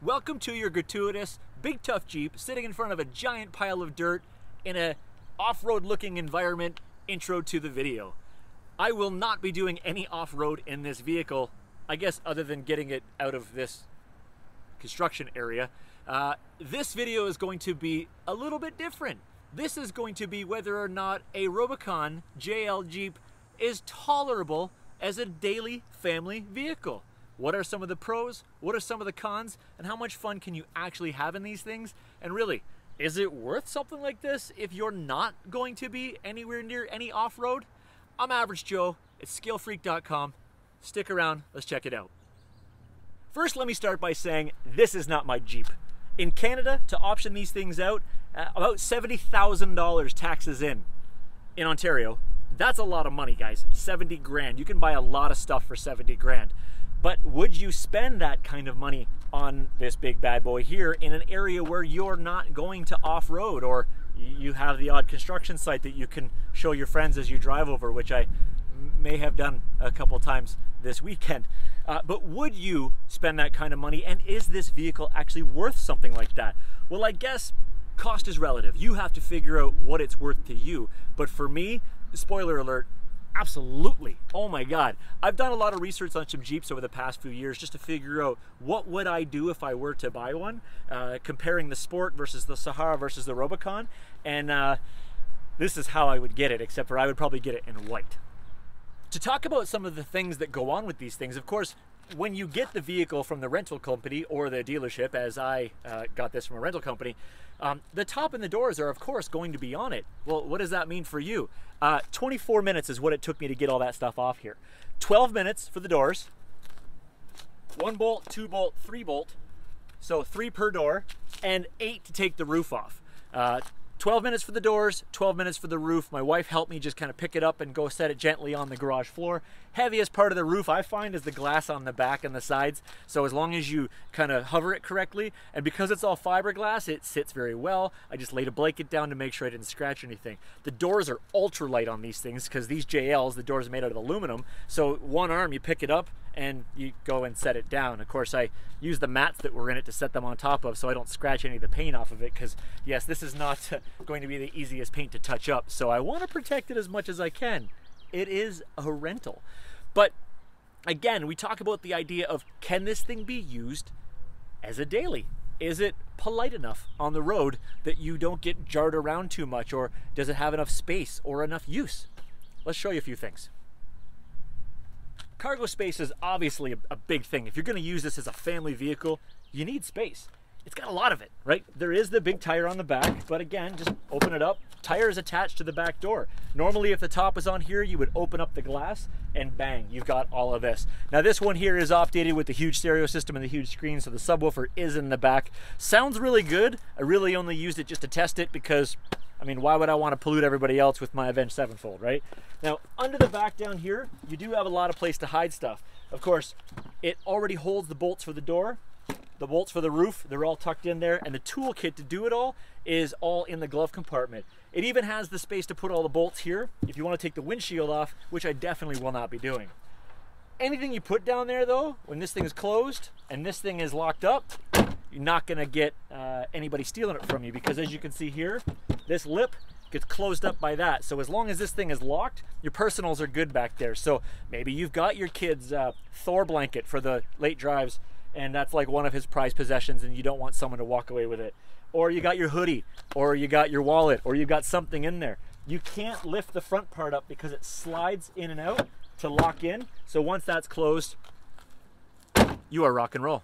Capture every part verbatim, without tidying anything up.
Welcome to your gratuitous, big tough Jeep sitting in front of a giant pile of dirt in a off-road looking environment intro to the video. I will not be doing any off-road in this vehicle, I guess other than getting it out of this construction area. Uh, this video is going to be a little bit different. This is going to be whether or not a Rubicon J L Jeep is tolerable as a daily family vehicle. What are some of the pros? What are some of the cons? And how much fun can you actually have in these things? And really, is it worth something like this if you're not going to be anywhere near any off-road? I'm Average Joe, it's Scale Freak dot com. Stick around, let's check it out. First, let me start by saying this is not my Jeep. In Canada, to option these things out, uh, about seventy thousand dollars taxes in, in Ontario. That's a lot of money, guys, seventy grand. You can buy a lot of stuff for seventy grand. But would you spend that kind of money on this big bad boy here in an area where you're not going to off-road, or you have the odd construction site that you can show your friends as you drive over, which I may have done a couple times this weekend? Uh, but would you spend that kind of money, and is this vehicle actually worth something like that? Well, I guess cost is relative. You have to figure out what it's worth to you. But for me, spoiler alert, absolutely. Oh my God. I've done a lot of research on some Jeeps over the past few years just to figure out what would I do if I were to buy one, uh, comparing the Sport versus the Sahara versus the Rubicon. And uh, this is how I would get it, except for I would probably get it in white. To talk about some of the things that go on with these things, of course, when you get the vehicle from the rental company or the dealership, as I uh, got this from a rental company, um, the top and the doors are of course going to be on it. Well, what does that mean for you? Uh, twenty-four minutes is what it took me to get all that stuff off here. twelve minutes for the doors. One bolt, two bolt, three bolt. So three per door and eight to take the roof off. Uh, twelve minutes for the doors, twelve minutes for the roof. My wife helped me just kind of pick it up and go set it gently on the garage floor. Heaviest part of the roof I find is the glass on the back and the sides. So as long as you kind of hover it correctly, and because it's all fiberglass, it sits very well. I just laid a blanket down to make sure I didn't scratch anything. The doors are ultra light on these things because these J Ls, the doors are made out of aluminum. So one arm, you pick it up and you go and set it down. Of course, I used the mats that were in it to set them on top of so I don't scratch any of the paint off of it, because yes, this is not going to be the easiest paint to touch up. So I want to protect it as much as I can. It is a rental. But again, we talk about the idea of, can this thing be used as a daily? Is it polite enough on the road that you don't get jarred around too much, or does it have enough space or enough use? Let's show you a few things. Cargo space is obviously a big thing. If you're going to use this as a family vehicle, you need space. It's got a lot of it, right? There is the big tire on the back, but again, just open it up. Tire is attached to the back door. Normally, if the top is on here, you would open up the glass and bang, you've got all of this. Now, this one here is updated with the huge stereo system and the huge screen, so the subwoofer is in the back. Sounds really good. I really only used it just to test it because, I mean, why would I want to pollute everybody else with my Avenged Sevenfold, right? Now, under the back down here, you do have a lot of place to hide stuff. Of course, it already holds the bolts for the door, the bolts for the roof, they're all tucked in there, and the tool kit to do it all is all in the glove compartment. It even has the space to put all the bolts here if you want to take the windshield off, which I definitely will not be doing. Anything you put down there, though, when this thing is closed and this thing is locked up, you're not going to get uh, anybody stealing it from you, because as you can see here, this lip gets closed up by that. So as long as this thing is locked, your personals are good back there. So maybe you've got your kid's uh, Thor blanket for the late drives, and that's like one of his prized possessions and you don't want someone to walk away with it. Or you got your hoodie, or you got your wallet, or you got something in there. You can't lift the front part up because it slides in and out to lock in. So once that's closed, you are rock and roll.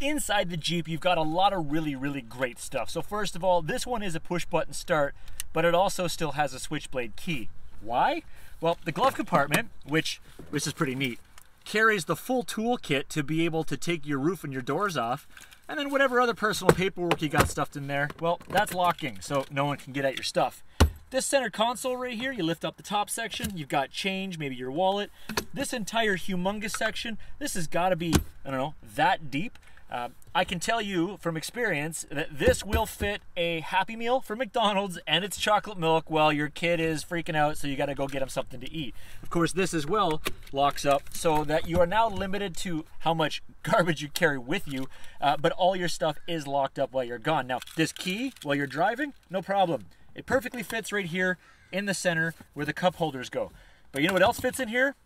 Inside the Jeep, you've got a lot of really, really great stuff. So first of all, this one is a push button start, but it also still has a switchblade key. Why? Well, the glove compartment, which this is pretty neat, carries the full tool kit to be able to take your roof and your doors off, and then whatever other personal paperwork you got stuffed in there, well, that's locking, so no one can get at your stuff. This center console right here, you lift up the top section, you've got change, maybe your wallet. This entire humongous section, this has got to be, I don't know, that deep. Uh, I can tell you from experience that this will fit a Happy Meal from McDonald's and its chocolate milk while your kid is freaking out, so you gotta go get him something to eat. Of course, this as well locks up so that you are now limited to how much garbage you carry with you, uh, but all your stuff is locked up while you're gone. Now, this key, while you're driving, no problem. It perfectly fits right here in the center where the cup holders go. But you know what else fits in here?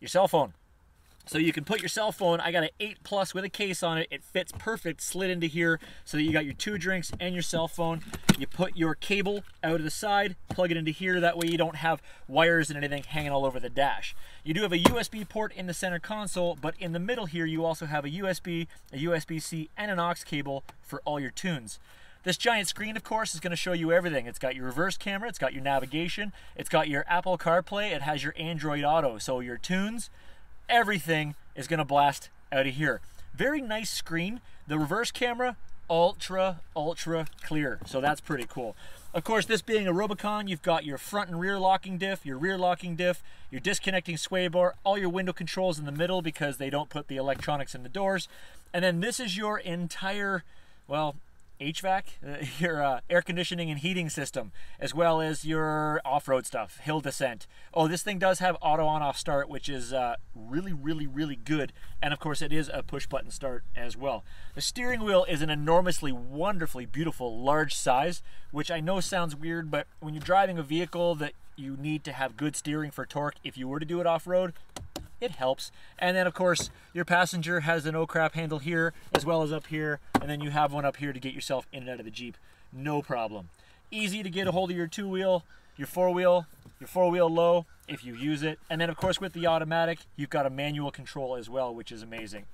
Your cell phone. So you can put your cell phone, I got an eight plus with a case on it, it fits perfect, slid into here so that you got your two drinks and your cell phone. You put your cable out of the side, plug it into here, that way you don't have wires and anything hanging all over the dash. You do have a U S B port in the center console, but in the middle here you also have a U S B, a U S B C, and an aux cable for all your tunes. This giant screen, of course, is going to show you everything. It's got your reverse camera, it's got your navigation, it's got your Apple CarPlay, it has your Android Auto, so your tunes, everything is going to blast out of here. Very nice screen. The reverse camera, ultra, ultra clear, so that's pretty cool. Of course, this being a Rubicon, you've got your front and rear locking diff, your rear locking diff, your disconnecting sway bar, all your window controls in the middle because they don't put the electronics in the doors. And then this is your entire, well, H V A C, uh, your uh, air conditioning and heating system, as well as your off-road stuff, hill descent. Oh, this thing does have auto on-off start, which is uh, really, really, really good. And of course, it is a push-button start as well. The steering wheel is an enormously, wonderfully beautiful, large size, which I know sounds weird, but when you're driving a vehicle that you need to have good steering for torque, if you were to do it off-road, it helps. And then of course, your passenger has an oh crap handle here, as well as up here, and then you have one up here to get yourself in and out of the Jeep, no problem. Easy to get a hold of your two wheel, your four wheel, your four wheel low, if you use it. And then of course, with the automatic, you've got a manual control as well, which is amazing.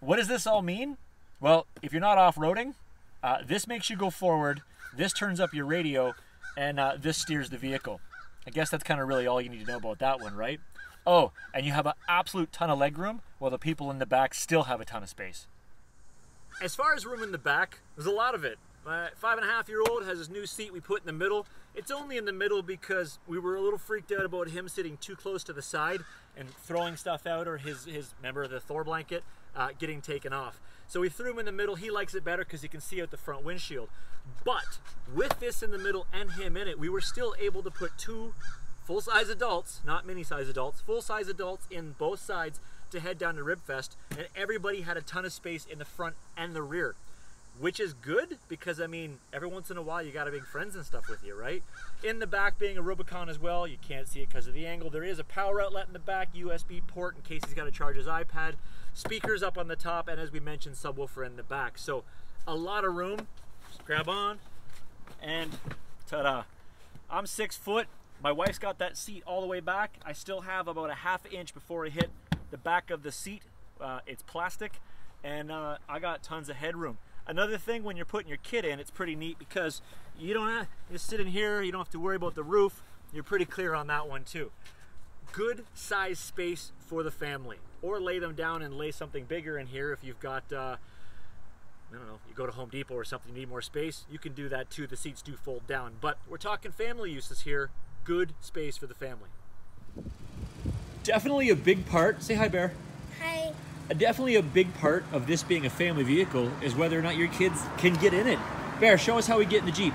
What does this all mean? Well, if you're not off-roading, uh, this makes you go forward, this turns up your radio, and uh, this steers the vehicle. I guess that's kind of really all you need to know about that one, right? Oh, and you have an absolute ton of legroom, while the people in the back still have a ton of space. As far as room in the back, there's a lot of it. My five and a half year old has his new seat we put in the middle. It's only in the middle because we were a little freaked out about him sitting too close to the side and throwing stuff out, or his, his member of the Thor blanket uh, getting taken off. So we threw him in the middle. He likes it better because he can see out the front windshield. But with this in the middle and him in it, we were still able to put two full-size adults, not mini-size adults, full-size adults in both sides to head down to Ribfest, and everybody had a ton of space in the front and the rear, which is good because, I mean, every once in a while you gotta bring friends and stuff with you, right? In the back, being a Rubicon as well, you can't see it because of the angle, there is a power outlet in the back, U S B port in case he's gotta charge his iPad, speakers up on the top, and as we mentioned, subwoofer in the back. So a lot of room. Just grab on, and ta-da. I'm six foot. My wife's got that seat all the way back. I still have about a half inch before I hit the back of the seat. Uh, it's plastic, and uh, I got tons of headroom. Another thing, when you're putting your kid in, it's pretty neat because you don't have to sit in here, you don't have to worry about the roof. You're pretty clear on that one too. Good size space for the family. Or lay them down and lay something bigger in here if you've got, uh, I don't know, you go to Home Depot or something, you need more space, you can do that too. The seats do fold down, but we're talking family uses here. Good space for the family. Definitely a big part, say hi Bear. Hi. Definitely a big part of this being a family vehicle is whether or not your kids can get in it. Bear, show us how we get in the Jeep.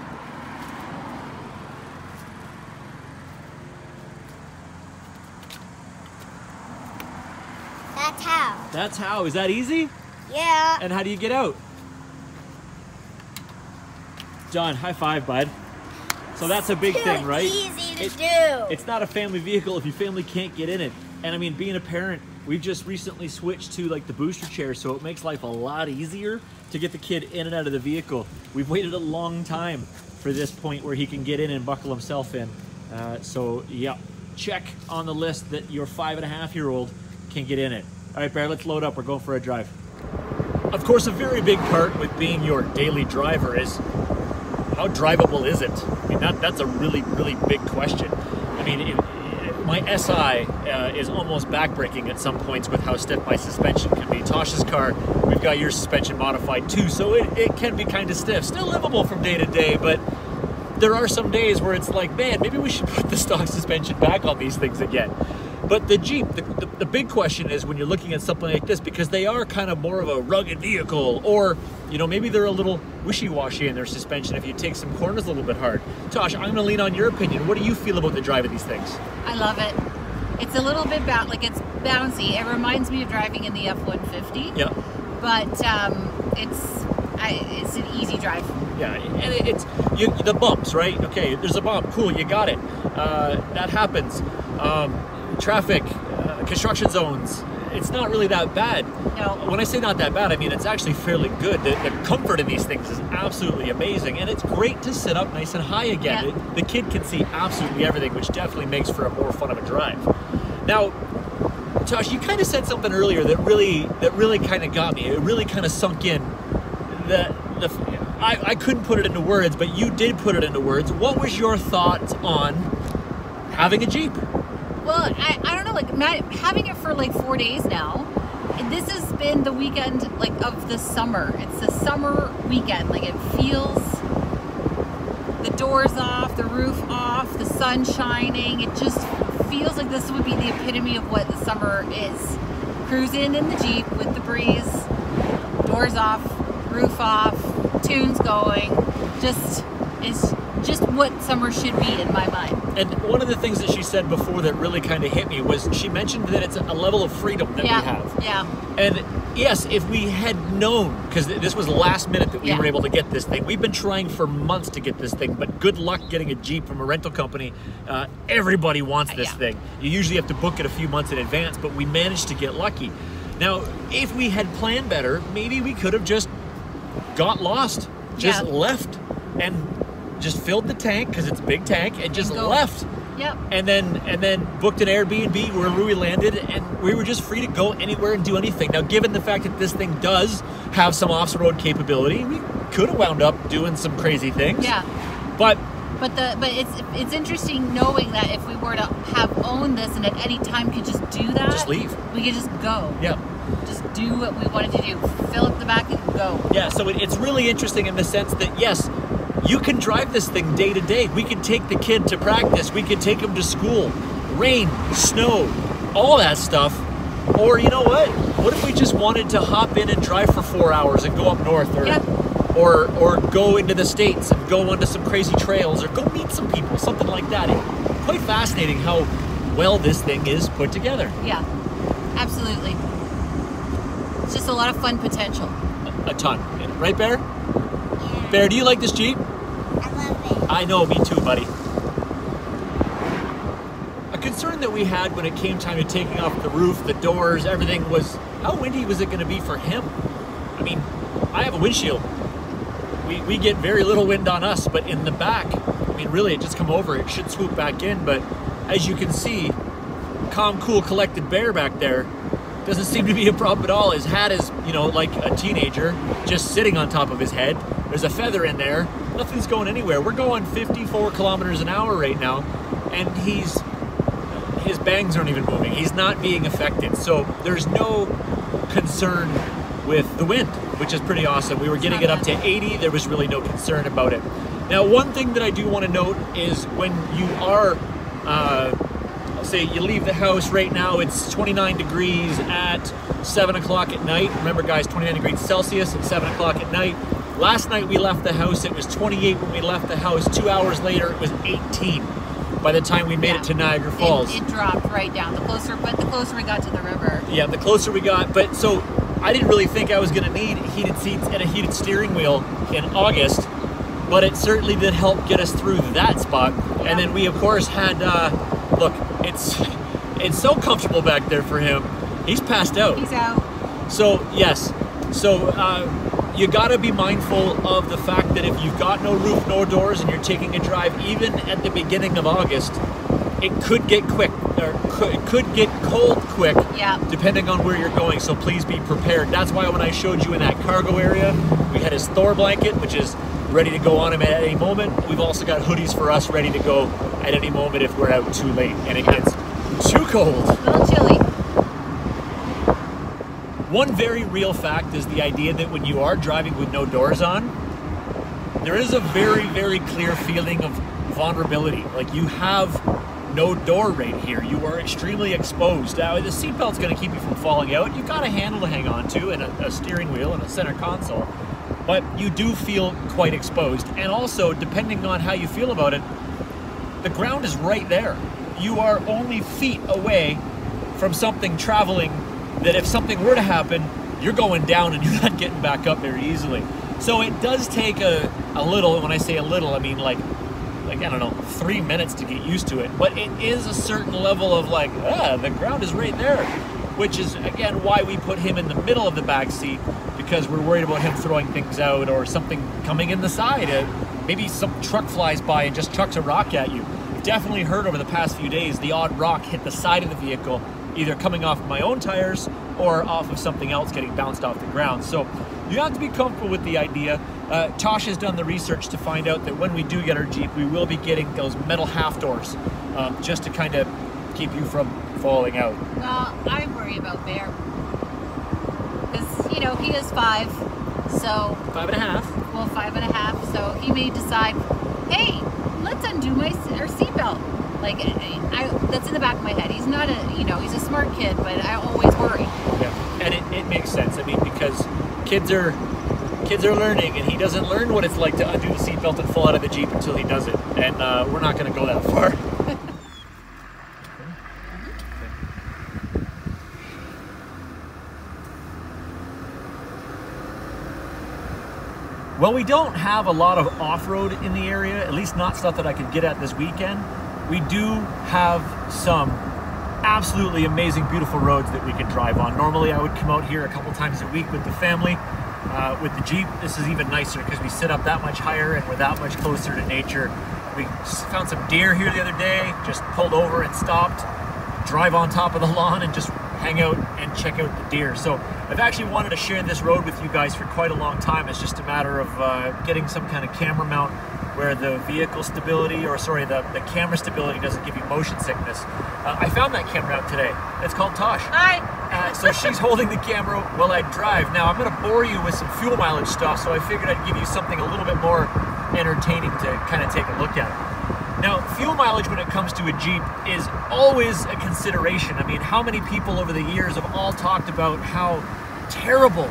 That's how. That's how, is that easy? Yeah. And how do you get out? John, high five, bud. So that's a big thing, right? Easy to do. It's not a family vehicle if your family can't get in it. And I mean, being a parent, we've just recently switched to like the booster chair, so it makes life a lot easier to get the kid in and out of the vehicle. We've waited a long time for this point where he can get in and buckle himself in. Uh, so yeah, check on the list that your five and a half year old can get in it. All right, Bear, let's load up. We're going for a drive. Of course, a very big part with being your daily driver is how drivable is it? I mean, that, that's a really, really big question. I mean, it, it, my S I uh, is almost backbreaking at some points with how stiff my suspension can be. Tosh's car, we've got your suspension modified too, so it, it can be kind of stiff. Still livable from day to day, but there are some days where it's like, man, maybe we should put the stock suspension back on these things again. But the Jeep, the, the, the big question is when you're looking at something like this, because they are kind of more of a rugged vehicle, or, you know, maybe they're a little wishy-washy in their suspension if you take some corners a little bit hard. Tosh, I'm going to lean on your opinion. What do you feel about the drive of these things? I love it. It's a little bit, about, like, it's bouncy. It reminds me of driving in the F one fifty. Yeah. But um, it's I, it's an easy drive. Yeah, and it, it's you, the bumps, right? Okay, there's a bump. Cool, you got it. Uh, that happens. Um, traffic, uh, construction zones, it's not really that bad. No. When I say not that bad, I mean it's actually fairly good. The, the comfort in these things is absolutely amazing, and it's great to sit up nice and high again. Yeah. It, the kid can see absolutely everything, which definitely makes for a more fun of a drive. Now, Tosh, you kind of said something earlier that really that really kind of got me. It really kind of sunk in. The, the, I, I couldn't put it into words, but you did put it into words. What was your thoughts on having a Jeep? Well, I, I don't know, like Matt, having it for like four days now, and this has been the weekend like of the summer. It's the summer weekend. Like it feels the doors off, the roof off, the sun shining. It just feels like this would be the epitome of what the summer is. Cruising in the Jeep with the breeze, doors off, roof off, tunes going. Just it's just what summer should be in my mind. And one of the things that she said before that really kind of hit me was she mentioned that it's a level of freedom that yeah, we have. Yeah. And yes, if we had known, because this was last minute that we yeah. were able to get this thing. We've been trying for months to get this thing, but good luck getting a Jeep from a rental company. Uh, everybody wants this yeah. thing. You usually have to book it a few months in advance, but we managed to get lucky. Now, if we had planned better, maybe we could have just got lost, just yeah. left, and just filled the tank, because it's a big tank, and just Go. left. Yep. And then and then booked an Airbnb where we landed, and we were just free to go anywhere and do anything. Now, given the fact that this thing does have some off-road capability, we could have wound up doing some crazy things. Yeah. But but the but it's it's interesting knowing that if we were to have owned this and at any time could just do that, just leave. We could just go. Yeah. Just do what we wanted to do. Fill up the back and go. Yeah. So it, it's really interesting in the sense that yes, you can drive this thing day to day. We could take the kid to practice. We could take him to school. Rain, snow, all that stuff. Or you know what? What if we just wanted to hop in and drive for four hours and go up north, or, yep. or, or go into the States and go onto some crazy trails, or go meet some people, something like that. It's quite fascinating how well this thing is put together. Yeah, absolutely. It's just a lot of fun potential. A, a ton. Right, Bear? Yeah. Bear, do you like this Jeep? I know, me too, buddy. A concern that we had when it came time to taking off the roof, the doors, everything was how windy was it going to be for him? I mean, I have a windshield. We, we get very little wind on us, but in the back, I mean, really, it just come over. It should swoop back in, but as you can see, calm, cool, collected Bear back there doesn't seem to be a problem at all. His hat is, you know, like a teenager, just sitting on top of his head. There's a feather in there. Nothing's going anywhere. We're going fifty-four kilometers an hour right now, and he's his bangs aren't even moving. He's not being affected. So there's no concern with the wind, which is pretty awesome. We were getting it up to eighty. There was really no concern about it. Now, one thing that I do want to note is when you are, uh, say you leave the house right now, it's twenty-nine degrees at seven o'clock at night. Remember, guys, twenty-nine degrees Celsius at seven o'clock at night. Last night we left the house, it was twenty-eight when we left the house. Two hours later, it was eighteen by the time we made yeah. it to Niagara Falls. It, it dropped right down, the closer, but the closer we got to the river. Yeah, the closer we got, but so I didn't really think I was gonna need heated seats and a heated steering wheel in August, but it certainly did help get us through that spot. Yeah. And then we, of course, had, uh, look, it's, it's so comfortable back there for him. He's passed out. He's out. So, yes, so, uh, you gotta be mindful of the fact that if you've got no roof, no doors, and you're taking a drive, even at the beginning of August, it could get quick, or could, it could get cold quick, yeah. depending on where you're going, so please be prepared. That's why when I showed you in that cargo area, we had his Thor blanket, which is ready to go on him at any moment. We've also got hoodies for us ready to go at any moment if we're out too late and it yeah. gets too cold. A little chilly. One very real fact is the idea that when you are driving with no doors on, there is a very, very clear feeling of vulnerability. Like you have no door right here. You are extremely exposed. Now, the seatbelt's going to keep you from falling out. You've got a handle to hang on to and a, a steering wheel and a center console, but you do feel quite exposed. And also, depending on how you feel about it, the ground is right there. You are only feet away from something traveling that if something were to happen, you're going down and you're not getting back up very easily. So it does take a, a little, when I say a little, I mean like, like I don't know, three minutes to get used to it. But it is a certain level of like, ah, the ground is right there. Which is, again, why we put him in the middle of the back seat, because we're worried about him throwing things out or something coming in the side. Maybe some truck flies by and just chucks a rock at you. Definitely heard over the past few days, the odd rock hit the side of the vehicle, either coming off my own tires or off of something else getting bounced off the ground. So you have to be comfortable with the idea. Uh, Tosh has done the research to find out that when we do get our Jeep, we will be getting those metal half doors um, just to kind of keep you from falling out. Well, I worry about Bear. Because, you know, he is five, so... Five and a half. Well, five and a half, so he may decide, hey, let's undo my our seatbelt. Like, I, I, that's in the back of my head. He's not a, you know, he's a smart kid, but I always worry. Yeah, and it, it makes sense. I mean, because kids are, kids are learning, and he doesn't learn what it's like to undo the seatbelt and fall out of the Jeep until he does it. And uh, we're not going to go that far. Well, we don't have a lot of off-road in the area, at least not stuff that I could get at this weekend. We do have some absolutely amazing, beautiful roads that we can drive on. Normally, I would come out here a couple times a week with the family. Uh, with the Jeep, this is even nicer because we sit up that much higher and we're that much closer to nature. We found some deer here the other day, just pulled over and stopped, drive on top of the lawn and just hang out and check out the deer. So I've actually wanted to share this road with you guys for quite a long time. It's just a matter of uh, getting some kind of camera mount where the vehicle stability, or sorry, the, the camera stability doesn't give you motion sickness. Uh, I found that camera out today. It's called Tosh. Hi. Uh, so she's holding the camera while I drive. Now I'm gonna bore you with some fuel mileage stuff, so I figured I'd give you something a little bit more entertaining to kind of take a look at. Now, fuel mileage when it comes to a Jeep is always a consideration. I mean, how many people over the years have all talked about how terrible,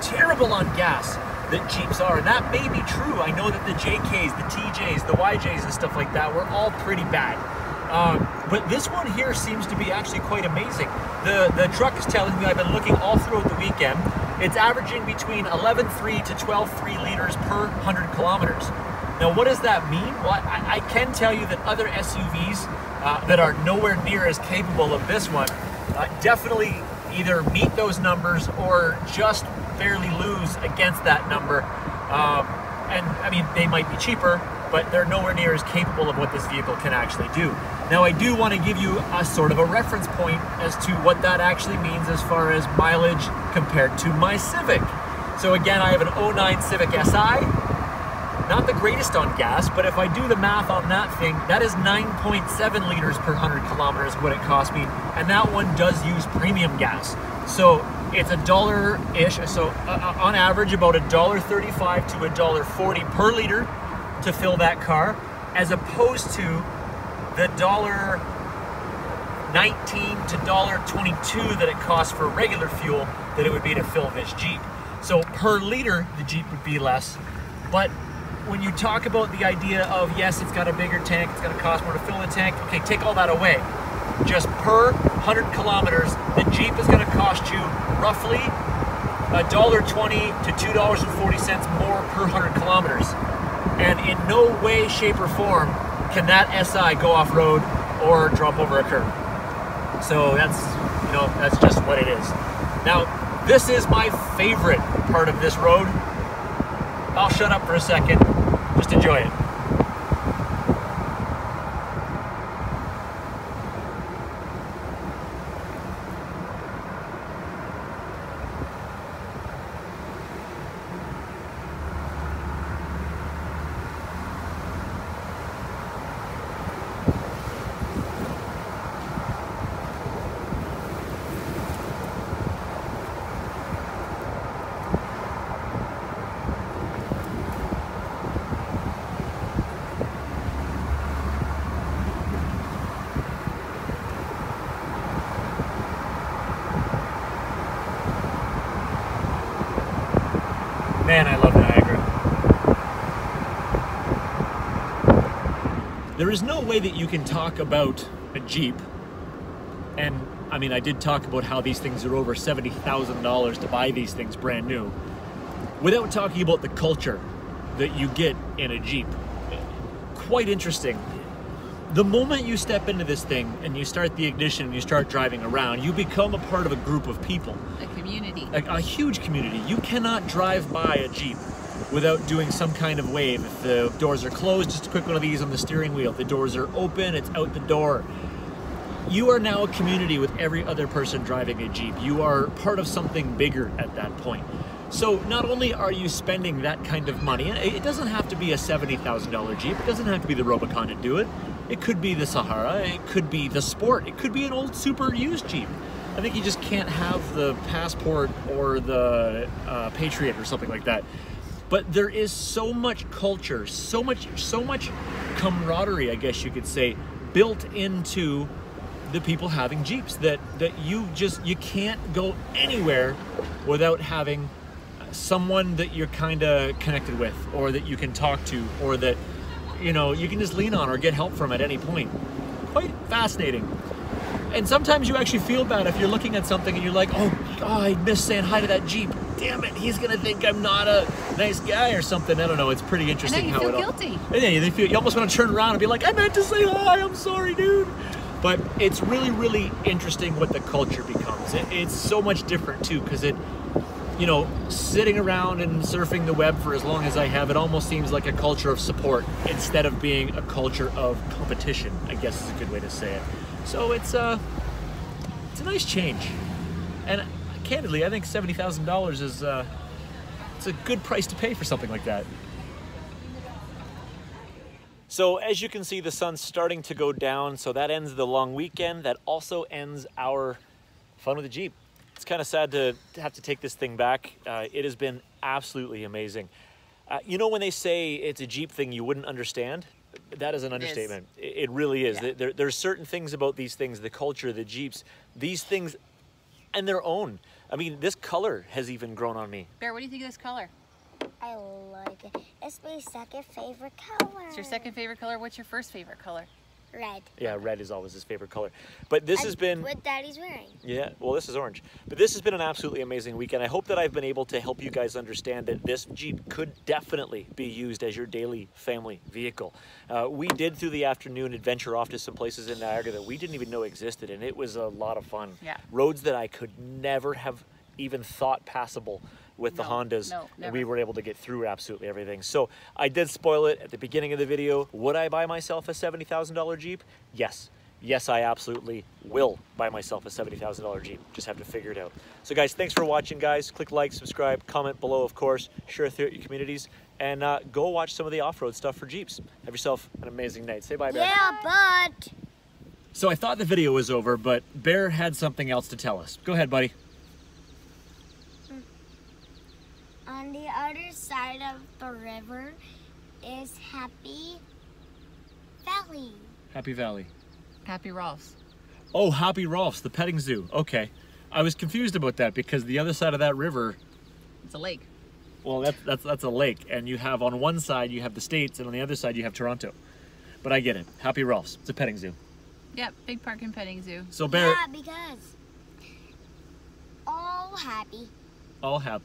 terrible on gas that Jeeps are, and that may be true. I know that the J Ks, the T Js, the Y Js and stuff like that were all pretty bad. Um, but this one here seems to be actually quite amazing. The, the truck is telling me, I've been looking all throughout the weekend, it's averaging between eleven point three to twelve point three liters per one hundred kilometers. Now what does that mean? Well, I, I can tell you that other S U Vs uh, that are nowhere near as capable of this one uh, definitely either meet those numbers or just barely lose against that number. Um, and I mean, they might be cheaper, but they're nowhere near as capable of what this vehicle can actually do. Now I do want to give you a sort of a reference point as to what that actually means as far as mileage compared to my Civic. So again, I have an oh nine Civic S I, not the greatest on gas, but if I do the math on that thing, that is nine point seven liters per one hundred kilometers what it cost me, and that one does use premium gas. So it's a dollar-ish, so uh, on average about a dollar thirty-five to a dollar forty per liter to fill that car, as opposed to the dollar nineteen to dollar twenty-two that it costs for regular fuel that it would be to fill this Jeep. So per liter, the Jeep would be less, but when you talk about the idea of, yes, it's got a bigger tank, it's gonna cost more to fill the tank, okay, take all that away. Just per one hundred kilometers, the Jeep is going to cost you roughly a dollar twenty to two dollars and forty cents more per one hundred kilometers. And in no way, shape, or form can that S I go off-road or drop over a curb. So that's, you know, that's just what it is. Now, this is my favorite part of this road. I'll shut up for a second. Just enjoy it. Man, I love Niagara. There is no way that you can talk about a Jeep, and I mean, I did talk about how these things are over seventy thousand dollars to buy these things brand new, without talking about the culture that you get in a Jeep. Quite interesting. The moment you step into this thing and you start the ignition and you start driving around, you become a part of a group of people. A community. A, a huge community. You cannot drive by a Jeep without doing some kind of wave. If the doors are closed, just a quick one of these on the steering wheel. If the doors are open, it's out the door. You are now a community with every other person driving a Jeep. You are part of something bigger at that point. So not only are you spending that kind of money, it doesn't have to be a seventy thousand dollar Jeep, it doesn't have to be the Rubicon to do it. It could be the Sahara, it could be the Sport, it could be an old super used Jeep. I think you just can't have the Passport or the uh, Patriot or something like that. But there is so much culture, so much, so much camaraderie, I guess you could say, built into the people having Jeeps that, that you just, you can't go anywhere without having someone that you're kind of connected with, or that you can talk to, or that, you know, you can just lean on or get help from at any point. Quite fascinating. And sometimes you actually feel bad if you're looking at something and you're like, oh, oh, I missed saying hi to that Jeep. Damn it, he's gonna think I'm not a nice guy or something. I don't know, it's pretty interesting how it all. And then you feel guilty. Yeah, you, feel, you almost want to turn around and be like, I meant to say hi, I'm sorry, dude. But it's really, really interesting what the culture becomes. It, it's so much different too, because it, you know, sitting around and surfing the web for as long as I have, it almost seems like a culture of support instead of being a culture of competition, I guess is a good way to say it. So it's a, it's a nice change. And candidly, I think seventy thousand dollars is uh, it's a good price to pay for something like that. So as you can see, the sun's starting to go down. So that ends the long weekend. That also ends our fun with the Jeep. It's kind of sad to have to take this thing back. Uh, it has been absolutely amazing. Uh, you know, when they say it's a Jeep thing you wouldn't understand, that is an understatement. It, is. it really is. Yeah. There, there's certain things about these things, the culture, the Jeeps, these things, and their own. I mean, this color has even grown on me. Bear, what do you think of this color? I like it. It's my second favorite color. It's your second favorite color? What's your first favorite color? Red. Yeah, red is always his favorite color. But this and has been... what Daddy's wearing. Yeah, well, this is orange. But this has been an absolutely amazing weekend. I hope that I've been able to help you guys understand that this Jeep could definitely be used as your daily family vehicle. Uh, we did, through the afternoon, adventure off to some places in Niagara that we didn't even know existed, and it was a lot of fun. Yeah. Roads that I could never have even thought passable with no, the Hondas, no, and we were able to get through absolutely everything. So I did spoil it at the beginning of the video. Would I buy myself a seventy thousand dollar Jeep? Yes. Yes, I absolutely will buy myself a seventy thousand dollar Jeep. Just have to figure it out. So guys, thanks for watching, guys. Click like, subscribe, comment below, of course. Share throughout your communities, and uh, go watch some of the off-road stuff for Jeeps. Have yourself an amazing night. Say bye, Bear. Yeah, but... So I thought the video was over, but Bear had something else to tell us. Go ahead, buddy. On the other side of the river is Happy Valley. Happy Valley. Happy Rolfs. Oh, Happy Rolfs, the petting zoo. Okay. I was confused about that because the other side of that river... It's a lake. Well, that's, that's, that's a lake. And you have on one side, you have the States, and on the other side, you have Toronto. But I get it. Happy Rolfs. It's a petting zoo. Yeah, big park and petting zoo. So Bear... Yeah, because all happy. All happy.